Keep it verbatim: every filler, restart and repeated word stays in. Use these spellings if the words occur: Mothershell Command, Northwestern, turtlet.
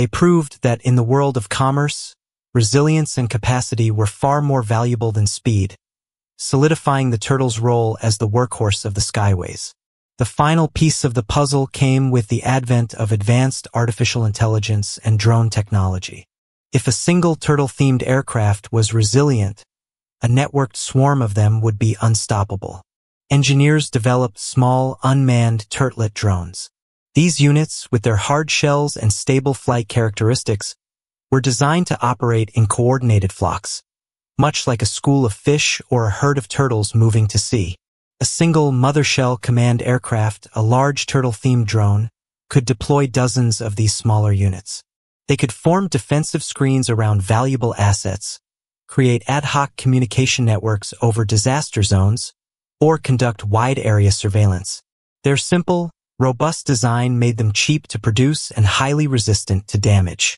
They proved that in the world of commerce, resilience and capacity were far more valuable than speed, solidifying the turtle's role as the workhorse of the skyways. The final piece of the puzzle came with the advent of advanced artificial intelligence and drone technology. If a single turtle-themed aircraft was resilient, a networked swarm of them would be unstoppable. Engineers developed small, unmanned turtlet drones. These units, with their hard shells and stable flight characteristics, were designed to operate in coordinated flocks, much like a school of fish or a herd of turtles moving to sea. A single Mothershell Command aircraft, a large turtle-themed drone, could deploy dozens of these smaller units. They could form defensive screens around valuable assets, create ad hoc communication networks over disaster zones, or conduct wide-area surveillance. Their simple, robust design made them cheap to produce and highly resistant to damage.